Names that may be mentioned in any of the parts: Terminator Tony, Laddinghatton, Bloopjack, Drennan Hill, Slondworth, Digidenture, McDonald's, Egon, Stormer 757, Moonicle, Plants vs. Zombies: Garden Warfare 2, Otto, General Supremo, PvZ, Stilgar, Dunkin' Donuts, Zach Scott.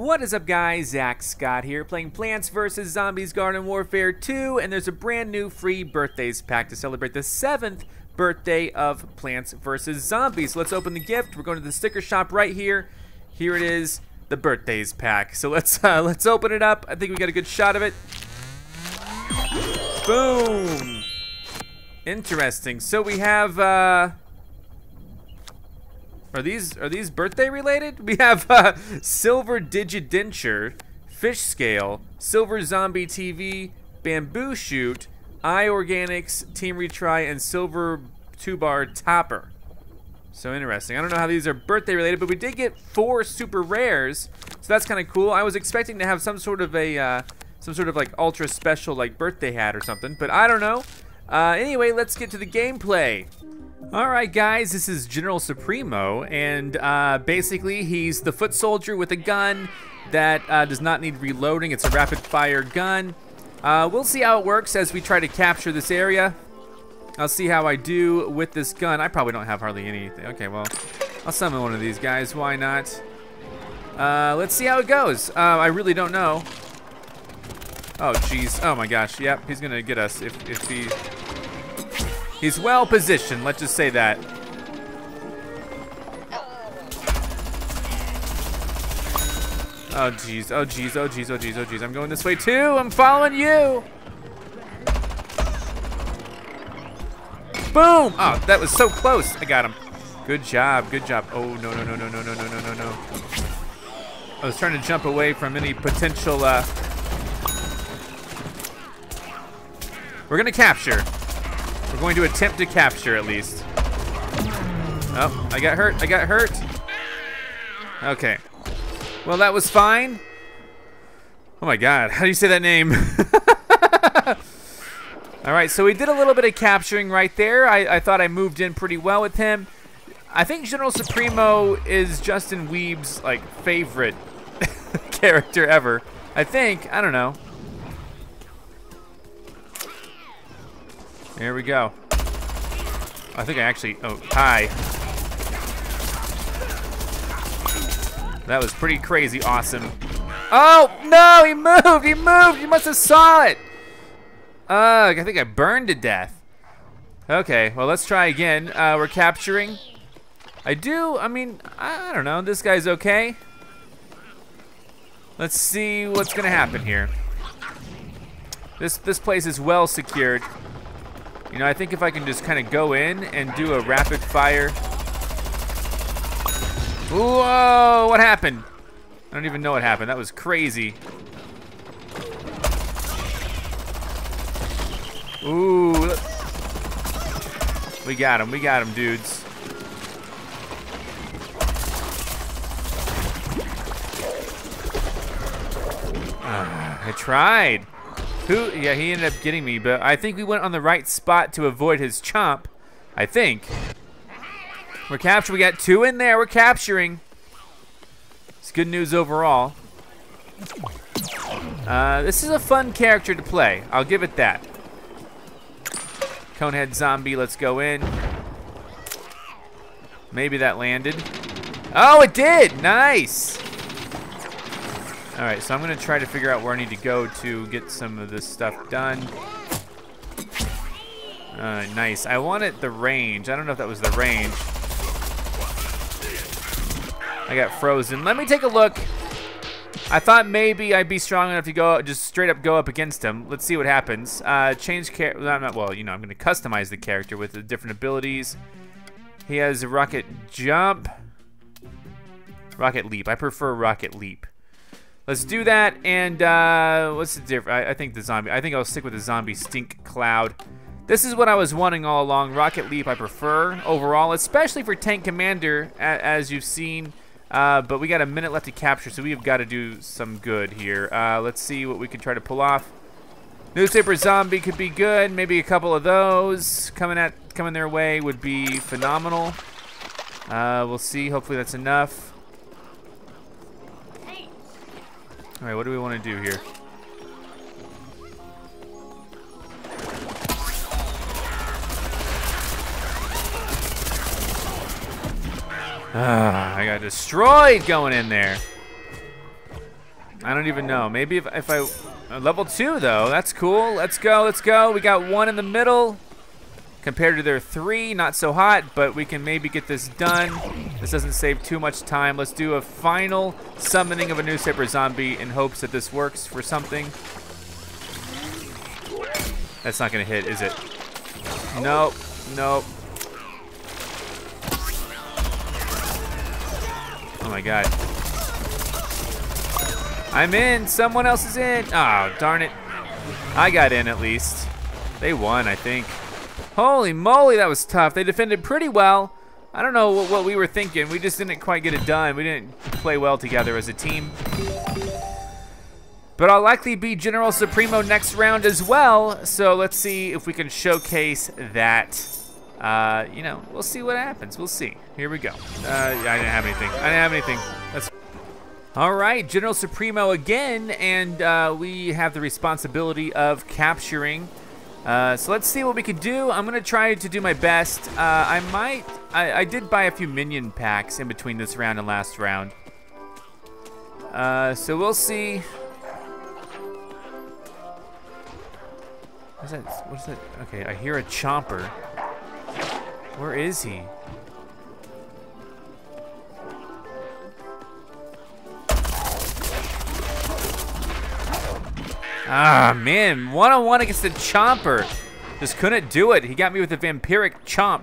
What is up, guys? Zach Scott here, playing Plants vs. Zombies: Garden Warfare 2, and there's a brand new free birthdays pack to celebrate the 7th birthday of Plants vs. Zombies. So let's open the gift. We're going to the sticker shop right here. Here it is, the birthdays pack. So let's open it up. I think we got a good shot of it. Boom! Interesting. So we have Are these birthday related? We have silver digidenture, fish scale, silver zombie TV, bamboo shoot, eye organics, team retry, and silver 2-bar topper. So interesting. I don't know how these are birthday related, but we did get 4 super rares, so that's kind of cool. I was expecting to have some sort of a like ultra special like birthday hat or something, but I don't know. Anyway, let's get to the gameplay. Alright guys, this is General Supremo, and basically he's the foot soldier with a gun that does not need reloading. It's a rapid fire gun. We'll see how it works as we try to capture this area. I'll see how I do with this gun. I probably don't have hardly anything. Okay, well, I'll summon one of these guys, why not? Let's see how it goes. I really don't know. Oh jeez, oh my gosh, yep, he's gonna get us if he... He's well positioned, let's just say that. Oh jeez, oh jeez, oh jeez, oh jeez, oh jeez. I'm going this way too, I'm following you. Boom! Oh, that was so close, I got him. Good job, good job. Oh no, no, no, no, no, no, no, no, no, no. I was trying to jump away from any potential, We're gonna capture. We're going to attempt to capture, at least. Oh, I got hurt, I got hurt. Okay. Well, that was fine. Oh my god, how do you say that name? Alright, so we did a little bit of capturing right there. I thought I moved in pretty well with him. I think General Supremo is Justin Weeb's, like, favorite character ever. I think, I don't know. Here we go. I think I actually, oh, hi. That was pretty crazy awesome. Oh, no, he moved, he moved. You must have saw it. Ugh, I think I burned to death. Okay, well, let's try again. We're capturing. I don't know, this guy's okay. Let's see what's gonna happen here. This place is well secured. You know, I think if I can just kind of go in and do a rapid fire. Whoa, what happened? I don't even know what happened. That was crazy. Ooh. We got him, dudes. I tried. Yeah, he ended up getting me, but I think we went on the right spot to avoid his chomp, I think. We're capturing, we got 2 in there, we're capturing. It's good news overall. This is a fun character to play, I'll give it that. Conehead zombie, let's go in. Maybe that landed. Oh, it did, nice. All right, so I'm gonna try to figure out where I need to go to get some of this stuff done. Nice, I wanted the range. I don't know if that was the range. I got frozen. Let me take a look. I thought maybe I'd be strong enough to go, just straight up go up against him. Let's see what happens. Change character, well, you know, I'm gonna customize the character with the different abilities. He has a rocket jump. Rocket leap, I prefer rocket leap. Let's do that, and what's the difference? I think the zombie, I think I'll stick with the zombie stink cloud. This is what I was wanting all along, rocket leap I prefer overall, especially for tank commander, as you've seen, but we got a minute left to capture, so we have got to do some good here. Let's see what we can try to pull off. Newspaper zombie could be good, maybe a couple of those coming their way would be phenomenal. We'll see, hopefully that's enough. All right, what do we want to do here? I got destroyed going in there. I don't even know. Maybe if I... Level 2, though. That's cool. Let's go. Let's go. We got one in the middle. Compared to their 3, not so hot, but we can maybe get this done. This doesn't save too much time. Let's do a final summoning of a newspaper zombie in hopes that this works for something. That's not going to hit, is it? Nope. Nope. Oh, my God. I'm in. Someone else is in. Oh, darn it. I got in at least. They won, I think. Holy moly, that was tough. They defended pretty well. I don't know what we were thinking. We just didn't quite get it done. We didn't play well together as a team. But I'll likely be General Supremo next round as well. So let's see if we can showcase that. You know, we'll see what happens. We'll see. Here we go. I didn't have anything. That's all right, General Supremo again, and we have the responsibility of capturing. So let's see what we could do. I'm gonna try to do my best. I did buy a few minion packs in between this round and last round. So we'll see. What's that? What's that? Okay, I hear a chomper. Where is he? Ah, man, one-on-one against the chomper. Just couldn't do it. He got me with a vampiric chomp.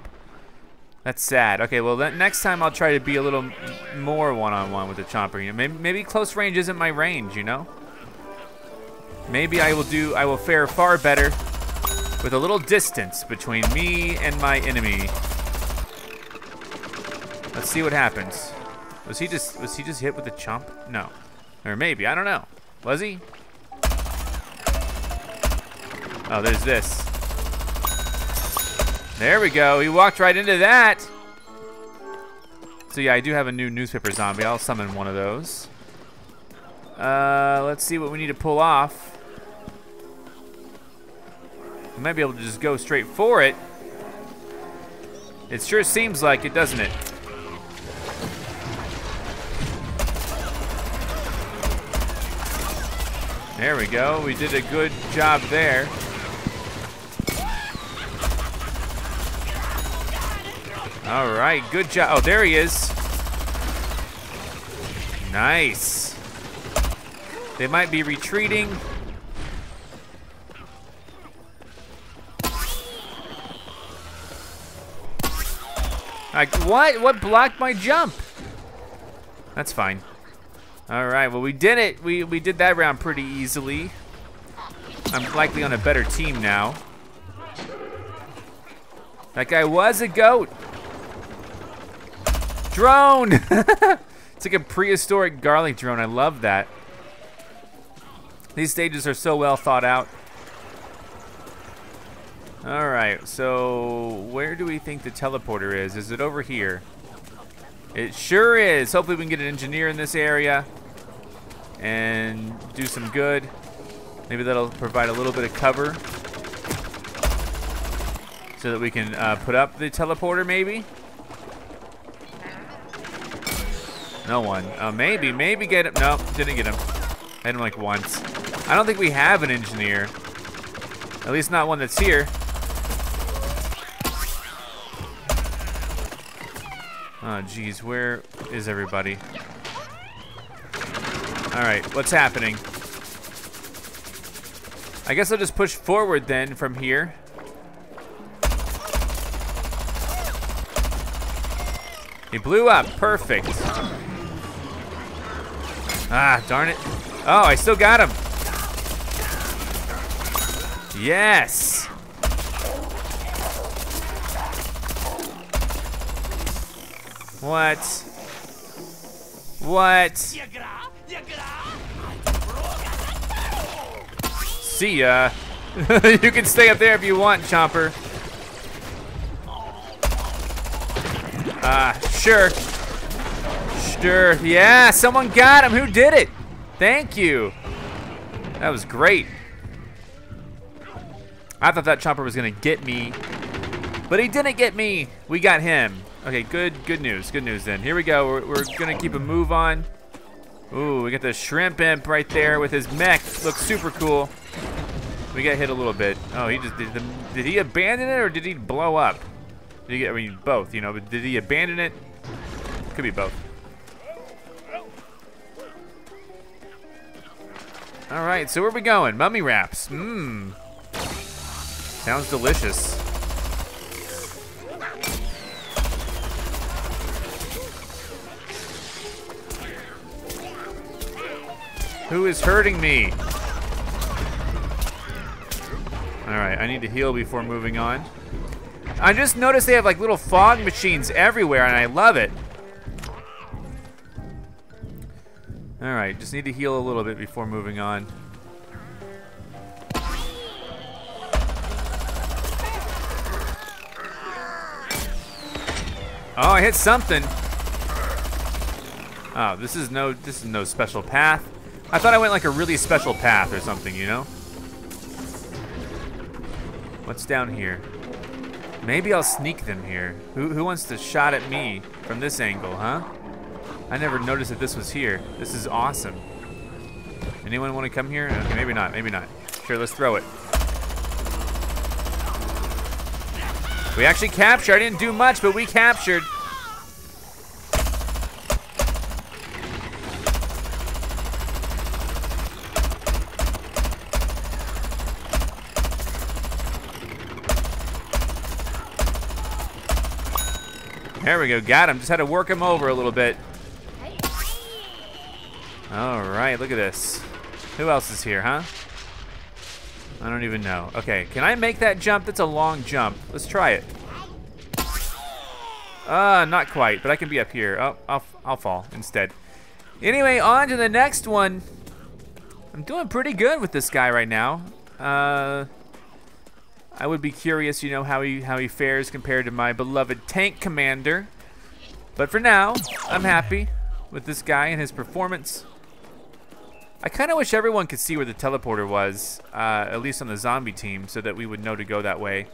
That's sad. Okay, well, next time I'll try to be a little more one-on-one with the chomper. You know, maybe close range isn't my range, you know? Maybe I will fare far better with a little distance between me and my enemy. Let's see what happens. Was he just hit with a chomp? No. Or maybe, I don't know. Was he? Oh, there's this. There we go. He walked right into that. So yeah, I do have a new newspaper zombie. I'll summon one of those. Let's see what we need to pull off. We might be able to just go straight for it. It sure seems like it, doesn't it? There we go. We did a good job there. All right, good job. Oh, there he is. Nice. They might be retreating. Like, what? What blocked my jump? That's fine. All right, well, we did it. We did that round pretty easily. I'm likely on a better team now. That guy was a goat. Drone! It's like a prehistoric garlic drone. I love that. These stages are so well thought out. All right, so where do we think the teleporter is? Is it over here? It sure is. Hopefully we can get an engineer in this area and do some good. Maybe that'll provide a little bit of cover so that we can put up the teleporter maybe. No one. Maybe get him. No, didn't get him. I had him like once. I don't think we have an engineer. At least not one that's here. Oh, geez, where is everybody? All right, what's happening? I guess I'll just push forward then from here. He blew up, perfect. Ah, darn it. Oh, I still got him. Yes. What? What? See ya. You can stay up there if you want, Chomper. Sure. Sure. Yeah, someone got him. Who did it? Thank you. That was great. I thought that Chomper was gonna get me, but he didn't get me. We got him. Okay, good news then. Here we go, we're gonna keep a move on. Ooh, we got the shrimp imp right there with his mech. Looks super cool. We got hit a little bit. Oh, he just did he abandon it or did he blow up? Did he, I mean, both, you know, but did he abandon it? Could be both. All right, so where are we going? Mummy wraps. Mmm. Sounds delicious. Who is hurting me? All right, I need to heal before moving on. I just noticed they have like little fog machines everywhere, and I love it. All right, just need to heal a little bit before moving on. Oh, I hit something. Oh, this is no special path. I thought I went like a really special path or something, you know? What's down here? Maybe I'll sneak them here. Who wants to shot at me from this angle, huh? I never noticed that this was here. This is awesome. Anyone want to come here? Okay, maybe not, maybe not. Sure, let's throw it. We actually captured. I didn't do much, but we captured. There we go, got him. Just had to work him over a little bit. All right, look at this. Who else is here, huh? I don't even know. Okay, can I make that jump? That's a long jump. Let's try it. Not quite, but I can be up here. Oh, I'll fall instead. Anyway, on to the next one. I'm doing pretty good with this guy right now. I would be curious, you know, how he fares compared to my beloved tank commander. But for now, I'm happy with this guy and his performance. I kind of wish everyone could see where the teleporter was, at least on the zombie team, so that we would know to go that way.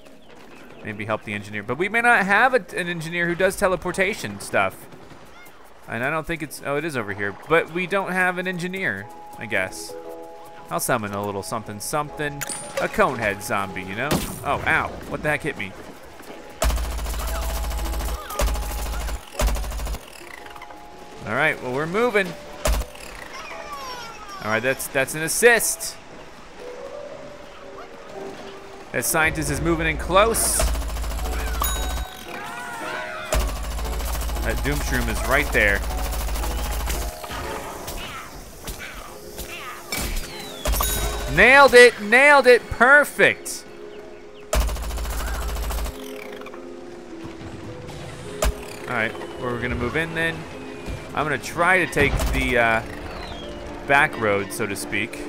Maybe help the engineer. But we may not have an engineer who does teleportation stuff. And I don't think it's, oh, it is over here. But we don't have an engineer, I guess. I'll summon a little something something. A conehead zombie, you know? Oh, ow, what the heck hit me? All right, well, we're moving. All right, that's an assist. That scientist is moving in close. That doomshroom is right there. Nailed it, nailed it, perfect. All right, we're gonna move in then. I'm gonna try to take the back road, so to speak.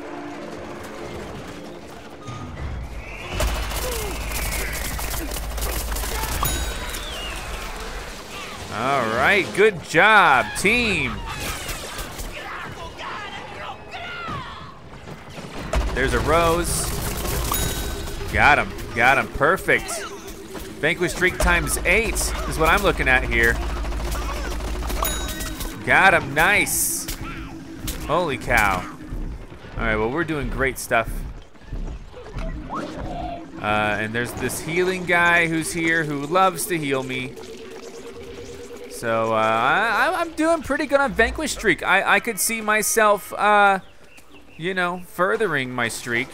All right, good job, team. There's a rose. Got him. Got him. Perfect. Vanquish streak ×8 is what I'm looking at here. Got him. Nice. Holy cow. All right, well, we're doing great stuff. And there's this healing guy who's here who loves to heal me. So I'm doing pretty good on Vanquish streak. I could see myself... you know, furthering my streak.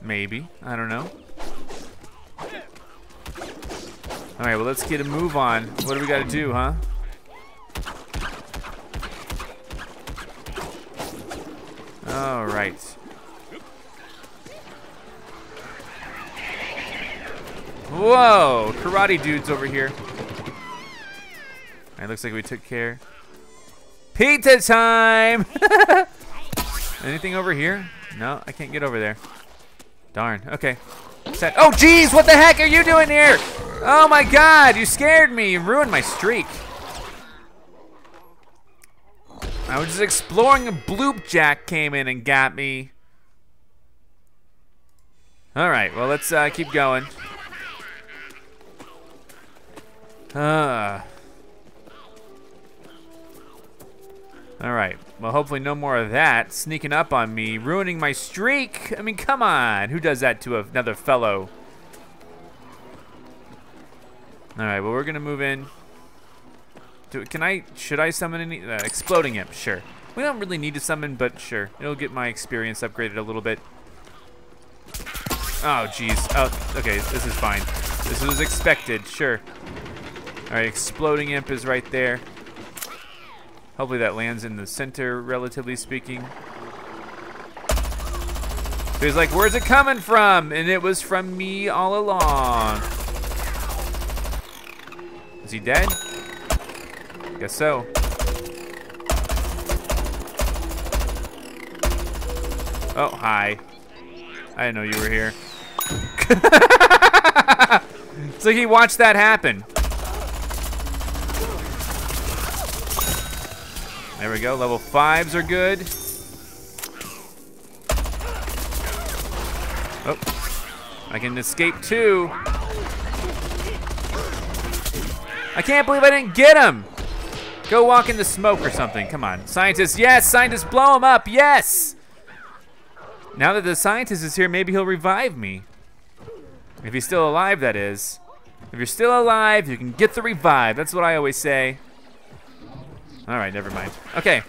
Maybe, I don't know. All right, well, let's get a move on. What do we gotta do, huh? All right. Whoa, karate dude's over here. All right, looks like we took care. Pizza time! Anything over here? No, I can't get over there. Darn, okay. Set. Oh geez, what the heck are you doing here? Oh my God, you scared me, you ruined my streak. I was just exploring and Bloopjack came in and got me. All right, well let's keep going. All right, well, hopefully no more of that. Sneaking up on me, ruining my streak. I mean, come on. Who does that to another fellow? All right, well, we're gonna move in. Should I summon any, exploding imp? Sure. We don't really need to summon, but sure. It'll get my experience upgraded a little bit. Oh, jeez. Oh, okay, this is fine. This was expected, sure. All right, exploding imp is right there. Hopefully that lands in the center, relatively speaking. It was like, where's it coming from? And it was from me all along. Is he dead? Guess so. Oh, hi. I didn't know you were here. It's like he watched that happen. There we go, level 5s are good. Oh, I can escape too. I can't believe I didn't get him. Go walk in the smoke or something, come on. Scientist, yes, scientist, blow him up, yes! Now that the scientist is here, maybe he'll revive me. If he's still alive, that is. If you're still alive, you can get the revive. That's what I always say. All right, never mind. Okay.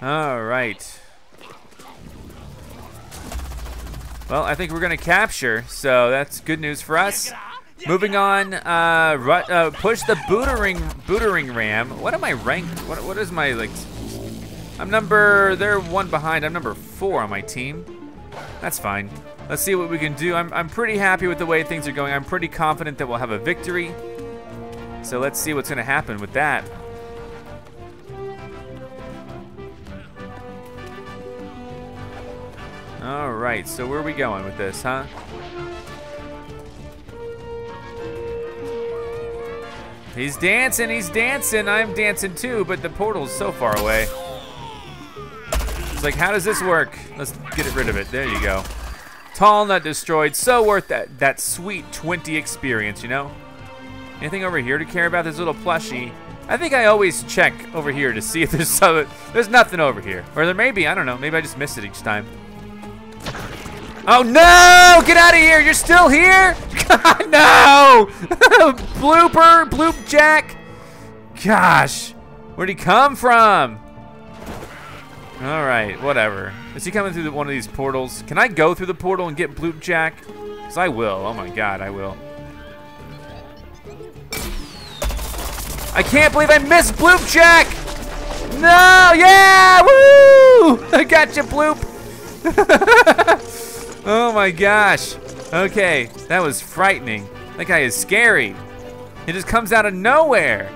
All right. Well, I think we're gonna capture, so that's good news for us. Moving on, push the bootering ram. What am I ranked? What is my, like, I'm number, they're one behind. I'm number 4 on my team. That's fine. Let's see what we can do. I'm pretty happy with the way things are going. I'm pretty confident that we'll have a victory. So let's see what's gonna happen with that. All right, so where are we going with this, huh? He's dancing, I'm dancing too, but the portal's so far away. It's like, how does this work? Let's get rid of it, there you go. Tall nut destroyed, so worth that sweet 20 experience, you know? Anything over here to care about? This little plushie. I think I always check over here to see if there's some. There's nothing over here. Or there may be, I don't know. Maybe I just missed it each time. Oh no! Get out of here! You're still here? God, no! Blooper, Bloopjack. Gosh, where'd he come from? All right, whatever. Is he coming through one of these portals? Can I go through the portal and get Bloopjack? Because I will, oh my God, I will. I can't believe I missed Bloopjack! No! Yeah! Woo! I got you, Bloop! Oh my gosh. Okay, that was frightening. That guy is scary. He just comes out of nowhere.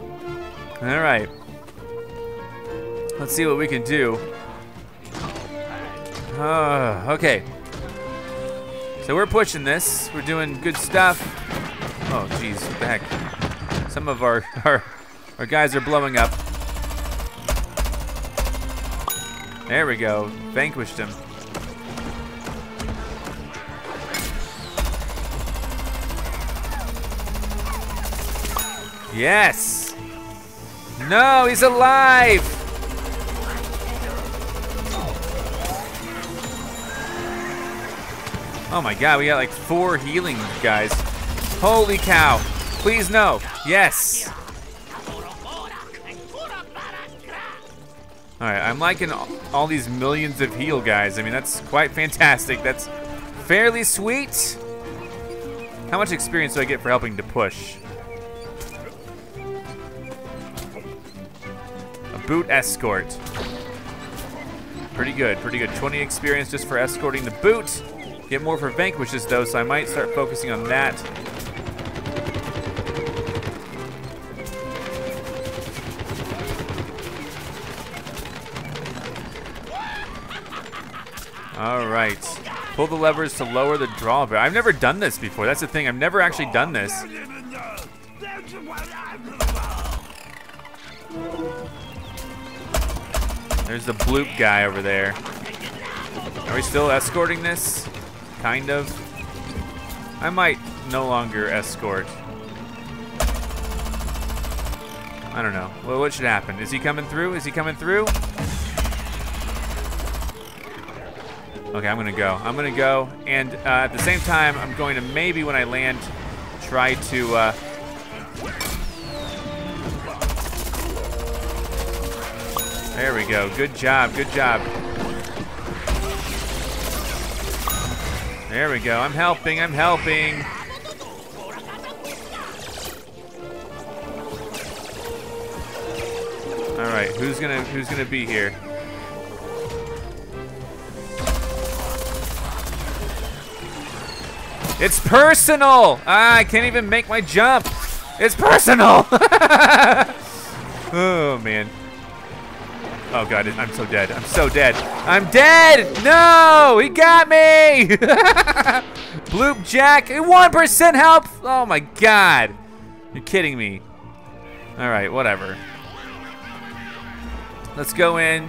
All right. Let's see what we can do. Okay. So we're pushing this. We're doing good stuff. Oh, jeez, what the heck? Some of our guys are blowing up. There we go, vanquished him. Yes! No, he's alive! Oh my God, we got like 4 healing guys. Holy cow! Please no. Yes. All right, I'm liking all these millions of heal guys. I mean, that's quite fantastic. That's fairly sweet. How much experience do I get for helping to push? A boot escort. Pretty good, pretty good. 20 experience just for escorting the boot. Get more for vanquishes though, so I might start focusing on that. All right, pull the levers to lower the drawbar. I've never done this before. That's the thing, I've never actually done this. There's the Bloop guy over there. Are we still escorting this? Kind of. I might no longer escort. I don't know. Well, what should happen? Is he coming through? Is he coming through? Okay, I'm gonna go. I'm gonna go, and at the same time, I'm going to maybe when I land, try to. There we go. Good job. Good job. There we go. I'm helping. I'm helping. All right. Who's gonna be here? It's personal! Ah, I can't even make my jump. It's personal! Oh, man. Oh, God, I'm so dead. I'm so dead. I'm dead! No! He got me! Bloopjack, 1% help! Oh, my God. You're kidding me. All right, whatever. Let's go in.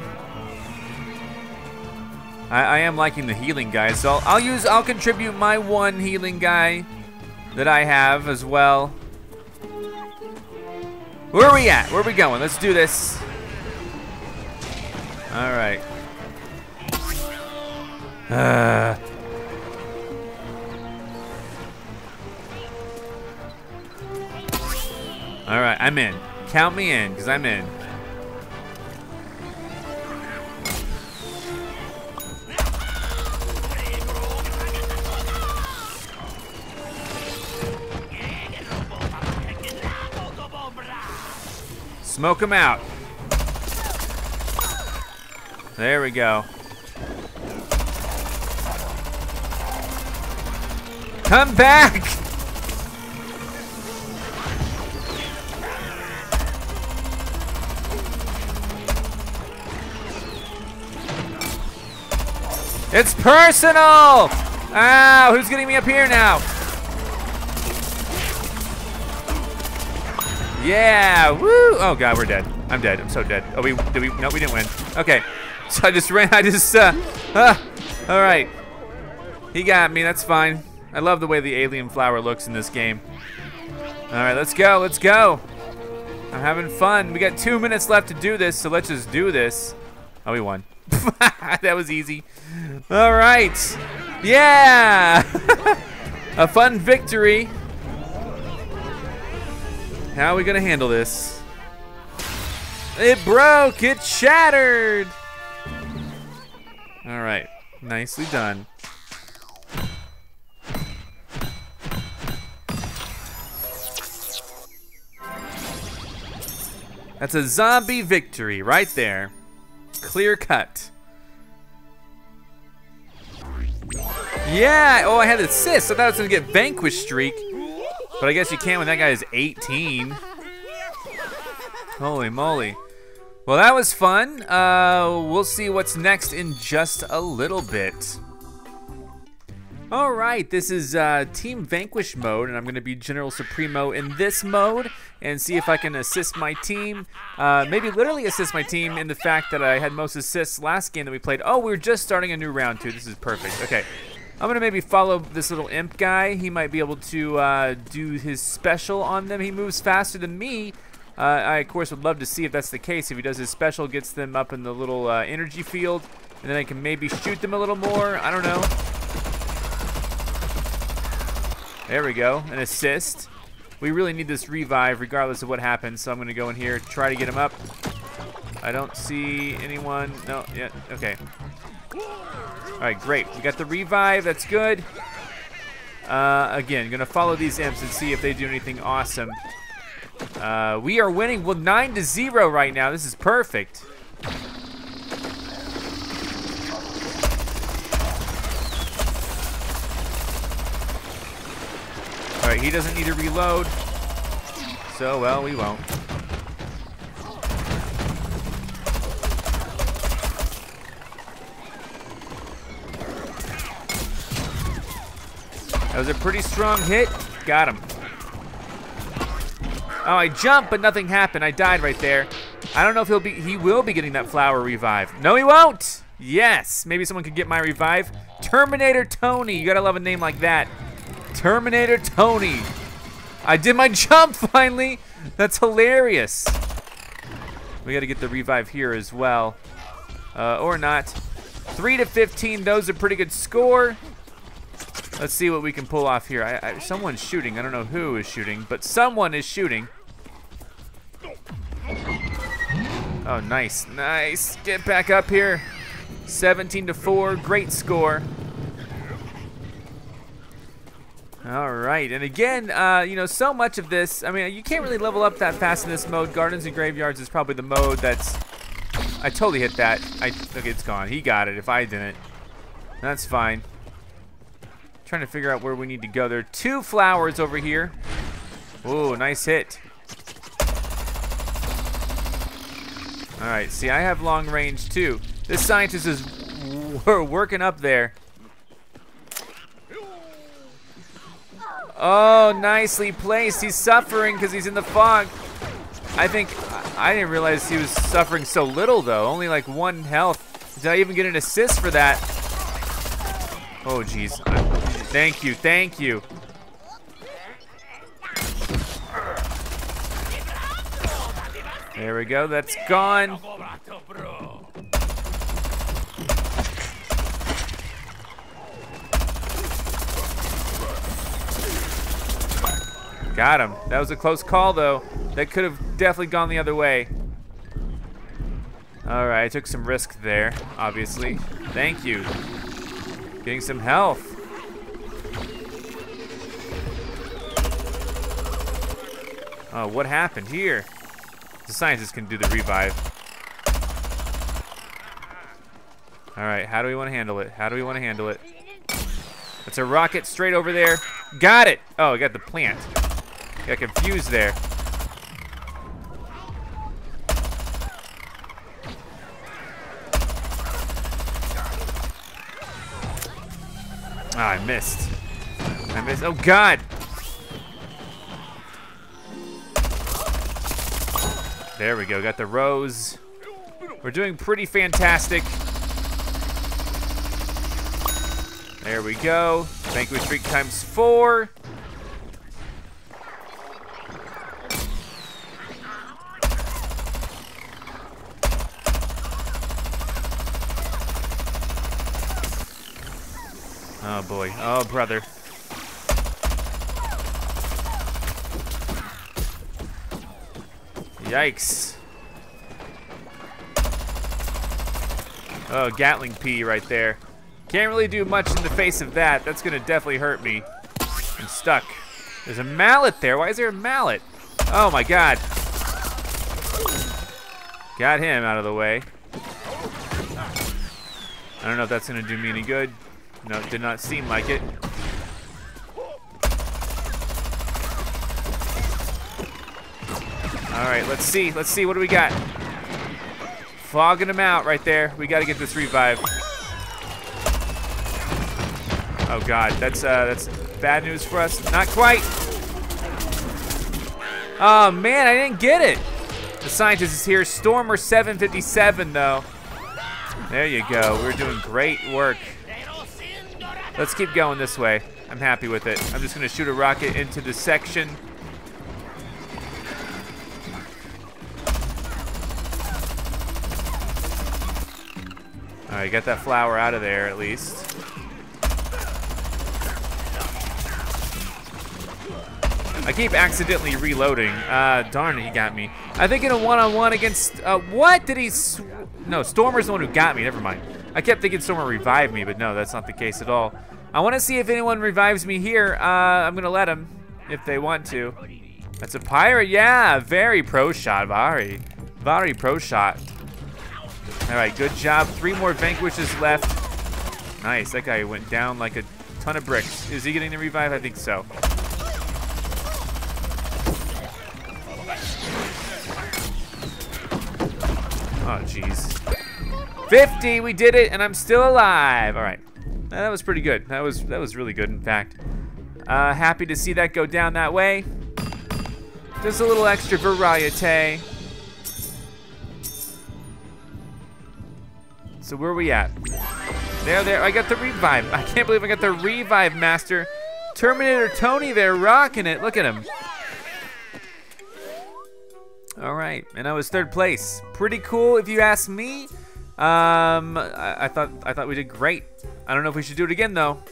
I am liking the healing guy, so I'll contribute my one healing guy that I have as well. Where are we at? Where are we going? Let's do this. All right. All right, I'm in. Count me in, because I'm in. Smoke him out. There we go. Come back! It's personal! Ow, who's getting me up here now? Yeah, woo! Oh God, we're dead. I'm dead, I'm so dead. Oh, no, we didn't win. Okay, so I just ran, all right. He got me, that's fine. I love the way the alien flower looks in this game. All right, let's go, let's go. I'm having fun. We got 2 minutes left to do this, so let's just do this. Oh, we won. That was easy. All right, yeah! A fun victory. How are we gonna handle this? It broke, it shattered. All right, nicely done. That's a zombie victory right there. Clear cut. Yeah, oh, I had an assist. I thought I was gonna get vanquish streak. But I guess you can't when that guy is 18. Holy moly. Well, that was fun. We'll see what's next in just a little bit. All right, this is Team Vanquish mode, and I'm gonna be General Supremo in this mode and see if I can assist my team. Maybe literally assist my team in the fact that I had most assists last game that we played. Oh, we were just starting a new round too. This is perfect, okay. I'm gonna maybe follow this little imp guy. He might be able to do his special on them. He moves faster than me. I, of course, would love to see if that's the case. If he does his special, gets them up in the little energy field, and then I can maybe shoot them a little more. I don't know. There we go, an assist. We really need this revive regardless of what happens, so I'm gonna go in here, try to get him up. I don't see anyone. No, yeah, okay. All right, great. We got the revive. That's good. Again, gonna follow these imps and see if they do anything awesome. We are winning. Well, 9-0 right now. This is perfect. All right, he doesn't need to reload. So, well, we won't. That was a pretty strong hit. Got him. Oh, I jumped, but nothing happened. I died right there. I don't know if he will be getting that flower revive. No, he won't. Yes, maybe someone could get my revive. Terminator Tony, you gotta love a name like that. Terminator Tony. I did my jump finally. That's hilarious. We got to get the revive here as well. Or not. 3-15. Those are pretty good score. Let's see what we can pull off here. Someone's shooting. I don't know who is shooting, but someone is shooting. Oh, nice. Nice. Get back up here. 17-4. Great score. All right, and again, you know, so much of this, I mean, you can't really level up that fast in this mode. Gardens and Graveyards is probably the mode that's, I totally hit that. Okay, it's gone. He got it if I didn't. That's fine. Trying to figure out where we need to go. There are two flowers over here. Ooh, nice hit. All right, see, I have long range too. This scientist is working up there. Oh, nicely placed. He's suffering because he's in the fog. I didn't realize he was suffering so little though. Only like 1 health. Did I even get an assist for that? Oh, jeez. Thank you, thank you. There we go, that's gone. Got him. That was a close call though. That could have definitely gone the other way. All right, I took some risk there, obviously. Thank you. Getting some health. Oh, what happened here? The scientists can do the revive. All right, how do we want to handle it? How do we want to handle it? It's a rocket straight over there. Got it. Oh, I got the plant. Got confused there. Ah, I missed. Oh, God. There we go. Got the rose. We're doing pretty fantastic. There we go. Vanquish streak ×4. Oh boy, oh brother. Yikes. Oh, Gatling P right there. Can't really do much in the face of that. That's gonna definitely hurt me. I'm stuck. There's a mallet there. Why is there a mallet? Oh my God. Got him out of the way. I don't know if that's gonna do me any good. No, it did not seem like it. All right, let's see. Let's see, what do we got? Fogging him out right there. We gotta get this revive. Oh God, that's bad news for us. Not quite. Oh man, I didn't get it. The scientist is here. Stormer 757 though. There you go, we're doing great work. Let's keep going this way. I'm happy with it. I'm just gonna shoot a rocket into the section. All right, got that flower out of there at least. I keep accidentally reloading. Darn it, he got me. I think in a one-on-one against, what did he, no, Stormer's the one who got me, never mind. I kept thinking Stormer revived me, but no, that's not the case at all. I wanna see if anyone revives me here. I'm gonna let him, if they want to. That's a pirate, yeah, very pro shot, Vari. Vari pro shot. All right, good job, 3 more vanquishes left. Nice, that guy went down like a ton of bricks. Is he getting the revive? I think so. Oh jeez, 50, we did it, and I'm still alive. All right, that was pretty good. That was really good, in fact. Happy to see that go down that way. Just a little extra variety. So where are we at? There, I got the revive. I can't believe I got the revive master. Terminator Tony there, rocking it, look at him. Alright, and I was third place. Pretty cool if you ask me. I thought we did great. I don't know if we should do it again though.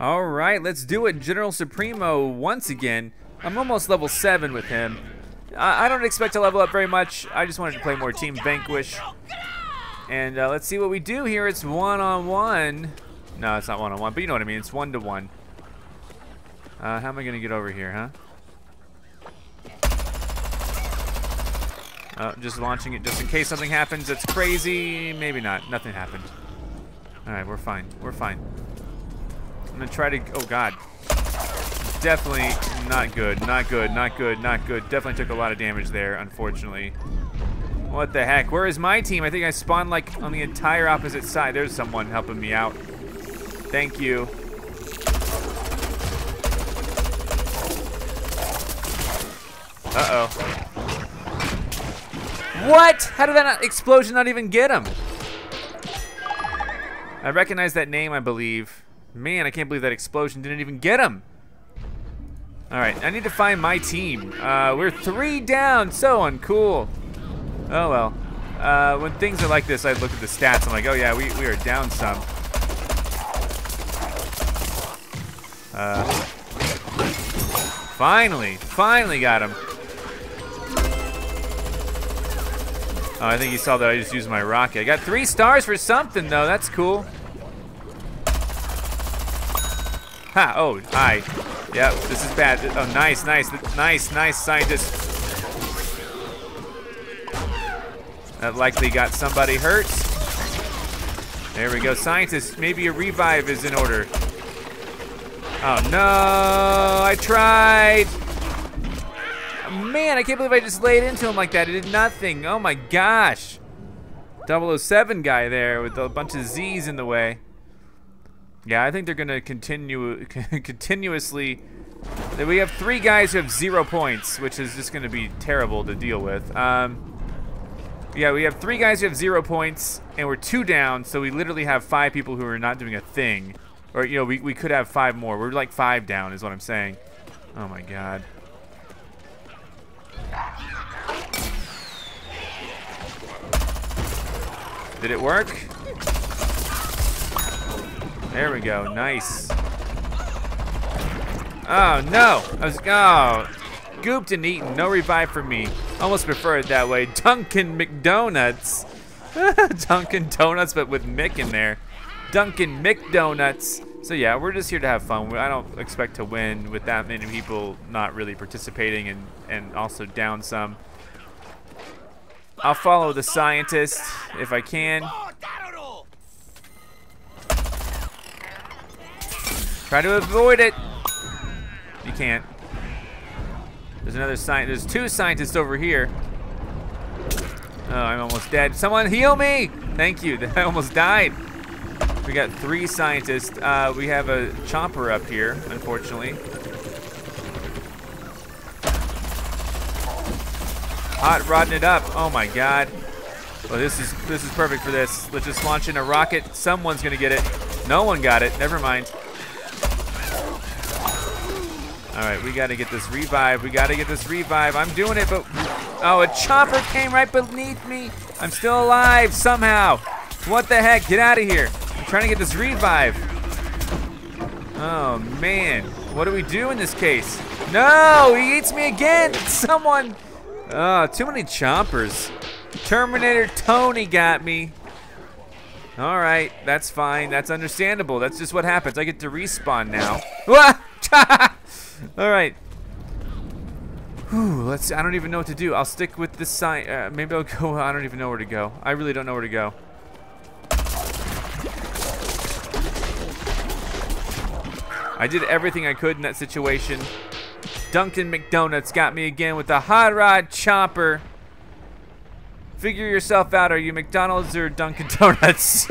Alright, let's do it. General Supremo once again. I'm almost level 7 with him. I don't expect to level up very much. I just wanted to play more Team Vanquish. And let's see what we do here. It's one-on-one. No, it's not one-on-one, but you know what I mean. It's one-to-one. How am I going to get over here, huh? Just launching it just in case something happens. That's crazy. Maybe not. Nothing happened. All right, we're fine. We're fine. I'm going to try to... Oh, God. Definitely not good. Not good. Not good. Not good. Definitely took a lot of damage there, unfortunately. What the heck? Where is my team? I think I spawned, like, on the entire opposite side. There's someone helping me out. Thank you. Uh-oh. What? How did that explosion not even get him? I recognize that name, I believe. Man, I can't believe that explosion didn't even get him. All right, I need to find my team. We're 3 down, so uncool. Oh well. When things are like this, I look at the stats. I'm like, oh yeah, we are down some. Finally got him. Oh, I think he saw that I just used my rocket. I got 3 stars for something, though. That's cool. Ha, oh, I. Yep, this is bad. Oh, nice, nice, nice, nice scientist. That likely got somebody hurt. There we go, scientist. Maybe a revive is in order. Oh, no, I tried. Man, I can't believe I just laid into him like that. It did nothing. Oh my gosh. 007 guy there with a bunch of Z's in the way. Yeah, I think they're gonna continue continuously. We have 3 guys who have 0 points, which is just gonna be terrible to deal with. Yeah, we have 3 guys who have 0 points, and we're 2 down, so we literally have 5 people who are not doing a thing. Or, you know, we could have 5 more. We're like 5 down is what I'm saying. Oh my God. Did it work? There we go, nice. Oh no, I was, oh, gooped and eaten, no revive for me. Almost prefer it that way. Dunkin' McDonuts. Dunkin' Donuts, but with Mick in there. Dunkin' McDonuts. So yeah, we're just here to have fun. I don't expect to win with that many people not really participating and also down some. I'll follow the scientist if I can. Try to avoid it. You can't. There's another scientist. There's 2 scientists over here. Oh, I'm almost dead. Someone heal me! Thank you. I almost died. We got 3 scientists. We have a chomper up here, unfortunately. Hot rodding it up. Oh my God. Well, this is perfect for this. Let's just launch in a rocket. Someone's gonna get it. No one got it. Never mind. All right, we gotta get this revive. We gotta get this revive. I'm doing it, but oh, a chopper came right beneath me. I'm still alive somehow. What the heck? Get out of here. I'm trying to get this revive. Oh man, what do we do in this case? No, he eats me again. Someone. Oh, too many chompers. Terminator Tony got me. All right, that's fine. That's understandable. That's just what happens. I get to respawn now. All right. Whew, let's. I don't even know what to do. I'll stick with this sign. Maybe I'll go. I don't even know where to go. I really don't know where to go. I did everything I could in that situation. Dunkin' McDonuts got me again with the hot rod chopper. Figure yourself out, are you McDonald's or Dunkin' Donuts?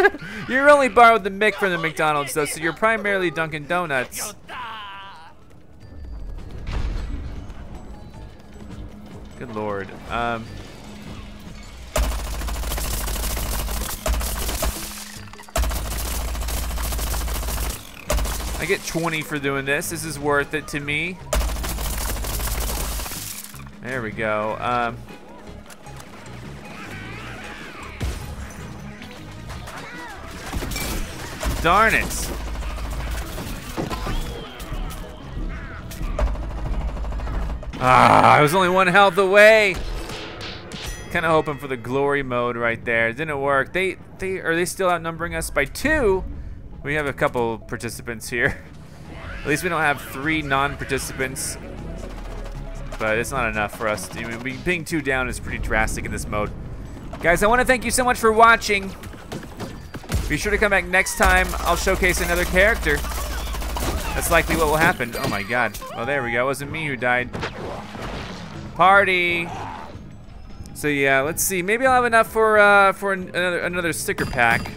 You only borrowed the Mick from the McDonald's though, so you're primarily Dunkin' Donuts. Good Lord. I get 20 for doing this. This is worth it to me. There we go. darn it. Ah, I was only one health away. Kind of hoping for the glory mode right there. It didn't work. Are they still outnumbering us by 2? We have a couple participants here. At least we don't have 3 non-participants. But it's not enough for us. I mean, being 2 down is pretty drastic in this mode. Guys, I want to thank you so much for watching. Be sure to come back next time. I'll showcase another character. That's likely what will happen. Oh my god. Oh, there we go. It wasn't me who died. Party. So yeah, let's see. Maybe I'll have enough for another sticker pack.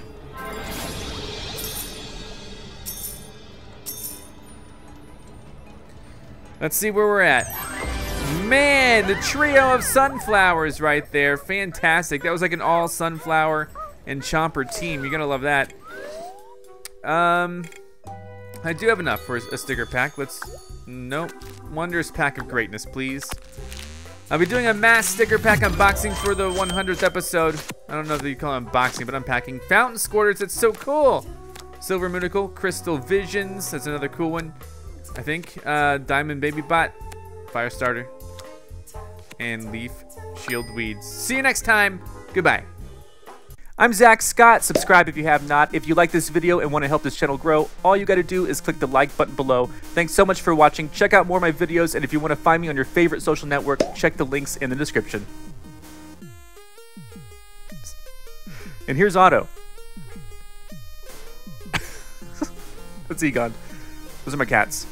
Let's see where we're at. Man, the trio of sunflowers right there. Fantastic. That was like an all sunflower and chomper team. You're gonna love that. I do have enough for a sticker pack. Let's, nope. Wondrous pack of greatness, please. I'll be doing a mass sticker pack unboxing for the 100th episode. I don't know if you call it unboxing, but unpacking. Fountain Squirters, it's so cool. Silver Moonicle, Crystal Visions, that's another cool one. I think, Diamond Baby Bot, Firestarter, and Leaf Shield Weeds. See you next time, goodbye. I'm Zach Scott, subscribe if you have not. If you like this video and want to help this channel grow, all you gotta do is click the like button below. Thanks so much for watching, check out more of my videos, and if you want to find me on your favorite social network, check the links in the description. And here's Otto. That's Egon. Those are my cats.